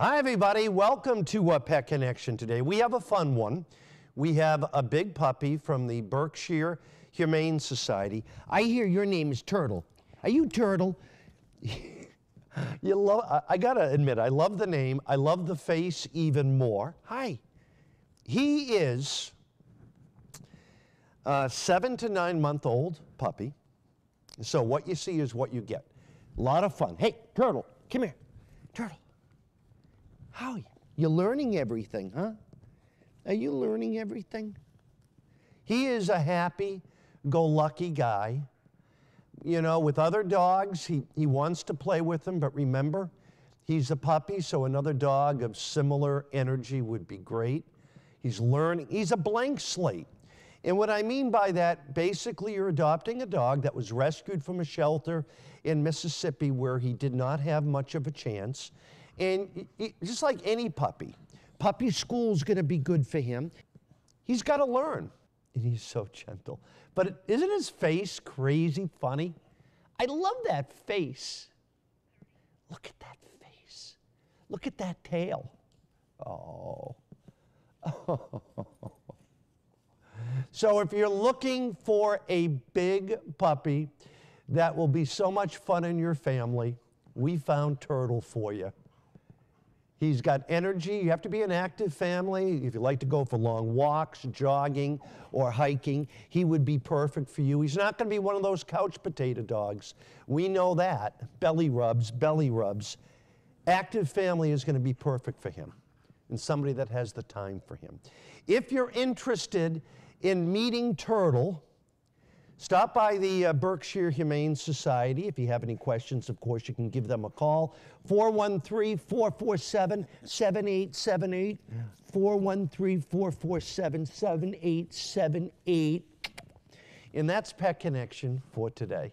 Hi everybody, welcome to Pet Connection today. We have a fun one. We have a big puppy from the Berkshire Humane Society. I hear your name is Turtle. Are you Turtle? You love, I gotta admit, I love the name. I love the face even more. Hi. He is a 7 to 9 month old puppy. So what you see is what you get. A lot of fun. Hey, Turtle, come here. Turtle, how are you? You're learning everything, huh? Are you learning everything? He is a happy-go-lucky guy. You know, with other dogs, he wants to play with them, but remember, he's a puppy, so another dog of similar energy would be great. He's learning. He's a blank slate. And what I mean by that, basically you're adopting a dog that was rescued from a shelter in Mississippi where he did not have much of a chance. And just like any puppy, puppy school's gonna be good for him. He's gotta learn, and he's so gentle. But isn't his face crazy funny? I love that face. Look at that face. Look at that tail. Oh. So if you're looking for a big puppy that will be so much fun in your family, we found Turtle for you. He's got energy. You have to be an active family. If you like to go for long walks, jogging, or hiking, he would be perfect for you. He's not going to be one of those couch potato dogs. We know that. Belly rubs, belly rubs. Active family is going to be perfect for him, and somebody that has the time for him. If you're interested in meeting Turtle, stop by the Berkshire Humane Society. If you have any questions, of course, you can give them a call. 413-447-7878. 413-447-7878. And that's Pet Connection for today.